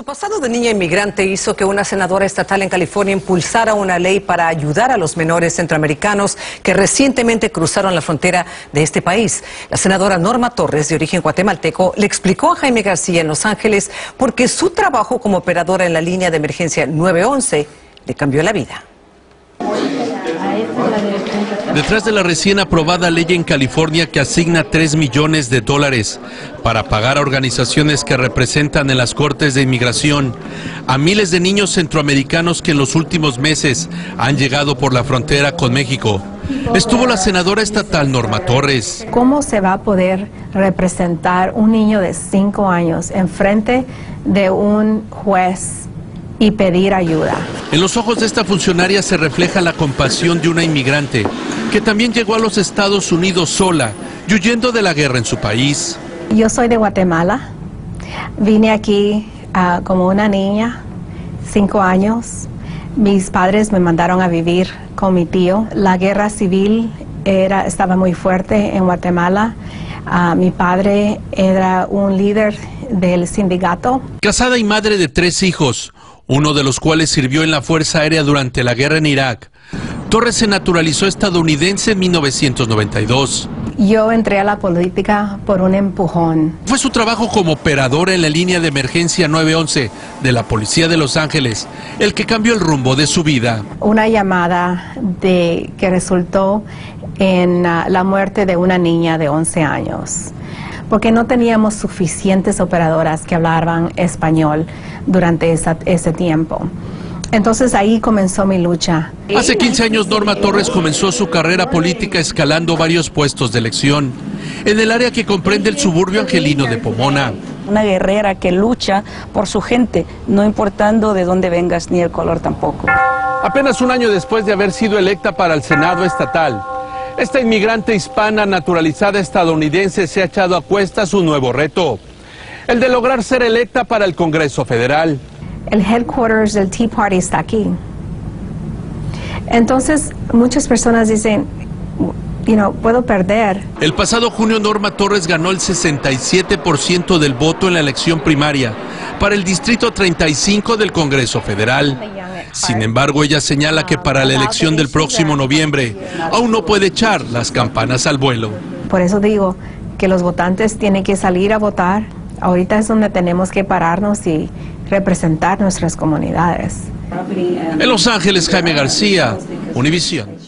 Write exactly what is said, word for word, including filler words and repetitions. Su pasado de niña inmigrante hizo que una senadora estatal en California impulsara una ley para ayudar a los menores centroamericanos que recientemente cruzaron la frontera de este país. La senadora Norma Torres, de origen guatemalteco, le explicó a Jaime García en Los Ángeles por qué su trabajo como operadora en la línea de emergencia nueve once le cambió la vida. Detrás de la recién aprobada ley en California que asigna tres millones de dólares para pagar a organizaciones que representan en las cortes de inmigración a miles de niños centroamericanos que en los últimos meses han llegado por la frontera con México, estuvo la senadora estatal Norma Torres. ¿Cómo se va a poder representar un niño de cinco años enfrente de un juez y pedir ayuda? En los ojos de esta funcionaria se refleja la compasión de una inmigrante que también llegó a los Estados Unidos sola y huyendo de la guerra en su país. Yo soy de Guatemala, vine aquí uh, como una niña, cinco años. Mis padres me mandaron a vivir con mi tío. La guerra civil era, estaba muy fuerte en Guatemala. Uh, mi padre era un líder del sindicato. Casada y madre de tres hijos, uno de los cuales sirvió en la Fuerza Aérea durante la guerra en Irak, Torres se naturalizó estadounidense en mil novecientos noventa y dos. Yo entré a la política por un empujón. Fue su trabajo como operadora en la línea de emergencia nueve once de la Policía de Los Ángeles el que cambió el rumbo de su vida. Una llamada de, que resultó en uh, la muerte de una niña de once años. Porque no teníamos suficientes operadoras que hablaban español durante esa, ese tiempo. Entonces ahí comenzó mi lucha. Hace quince años Norma Torres comenzó su carrera política escalando varios puestos de elección en el área que comprende el suburbio angelino de Pomona. Una guerrera que lucha por su gente, no importando de dónde vengas ni el color tampoco. Apenas un año después de haber sido electa para el Senado estatal, esta inmigrante hispana naturalizada estadounidense se ha echado a cuestas un nuevo reto, el de lograr ser electa para el Congreso Federal. El headquarters del Tea Party está aquí. Entonces, muchas personas dicen, you know, puedo perder. El pasado junio, Norma Torres ganó el sesenta y siete por ciento del voto en la elección primaria para el Distrito treinta y cinco del Congreso Federal. Sin embargo, ella señala que para la elección del próximo noviembre aún no puede echar las campanas al vuelo. Por eso digo que los votantes tienen que salir a votar. Ahorita es donde tenemos que pararnos y representar nuestras comunidades. En Los Ángeles, Jaime García, Univision.